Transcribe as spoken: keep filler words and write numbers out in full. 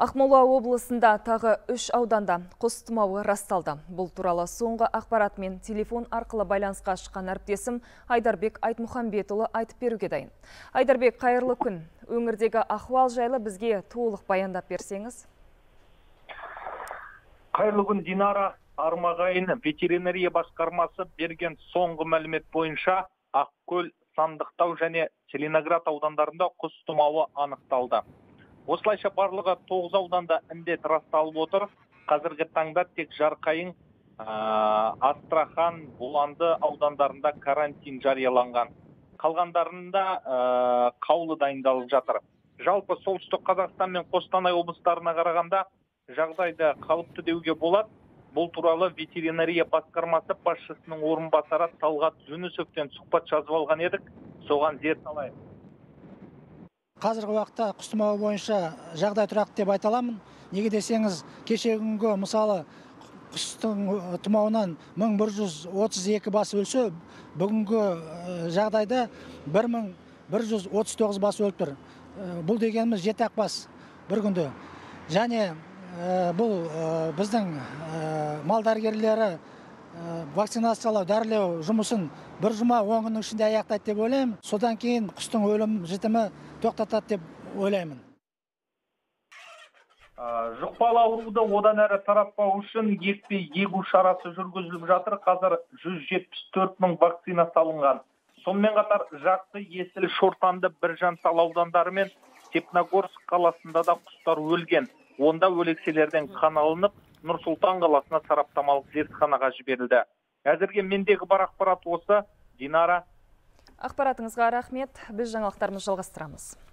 Ақмола облысында тағы үш ауданда құс тұмауы расталды. Бұл туралы соңғы ақпаратмен телефон арқылы байланысқа шыққан әріптесім Айдарбек Айтмұхамбетұлы айтып беруге дайын. Айдарбек, қайырлы күн. Өңірдегі ахуал жайлы бізге толық баяндап берсеңіз. Қайырлы күн, Динара Армағайын. Ветеринария басқармасы берген соңғы мәлімет бойынша Ақкөл, Сандықтау және Целиноград аудандарында құс тұмауы анықталды. Осылайша барлығы тоғыз ауданда індет расталып отыр. Қазіргі таңда тек Жарқайың, ә, Астрахан, Бұланды аудандарында карантин жарияланған. Қалғандарында ә, қаулы дайындалып жатыр. Жалпы Солтүстік Қазақстан мен Қостанай облыстарына қарағанда жағдайды қалыпты деуге болады. Бұл туралы ветеринария басқармасы басшысының орынбасары Талғат Жүнісовтен сұхбат жазып алған едік. Соған зерт алайық. Қазіргі уақытта құс тұмауы бойынша жағдай тұрақты деп айта аламын. Неге десеңіз, кешегі күнгі мысалы құстың тұмауынан мың бір жүз отыз екі бас өлсе, бүгінгі жағдайда бір мың бір жүз отыз тоғыз бас өліп тұр. Бұл дегеніміз жеті-ақ бас бір күнде. Және бұл біздің мал дәрігерлері вакцинациялау, дәрілеу жұмысын бір жұма он күннің ішінде аяқтайды деп ойлаймын. Содан кейін құстың өлім жітімі тоқтатады деп ойлаймын. Жұқпалы ауруды одан әрі таратпау үшін екпе егу шарасы жүргізіліп жатыр. Қазір жүз жетпіс төрт мың вакцина салынған. Сонымен қатар Жақсы, Есіл, Шортанды, Біржан-Сал аудандары мен Сепногорск қаласында да құстар өлген. Онда өлекселерден қан алынып, Нұр-Сұлтан қаласына сараптамалық зертханаға жіберілді. Әзірге мендегі бар ақпарат осы. Динара. Ақпаратыңызға рахмет. Біз жаңалықтарымызды жалғастырамыз.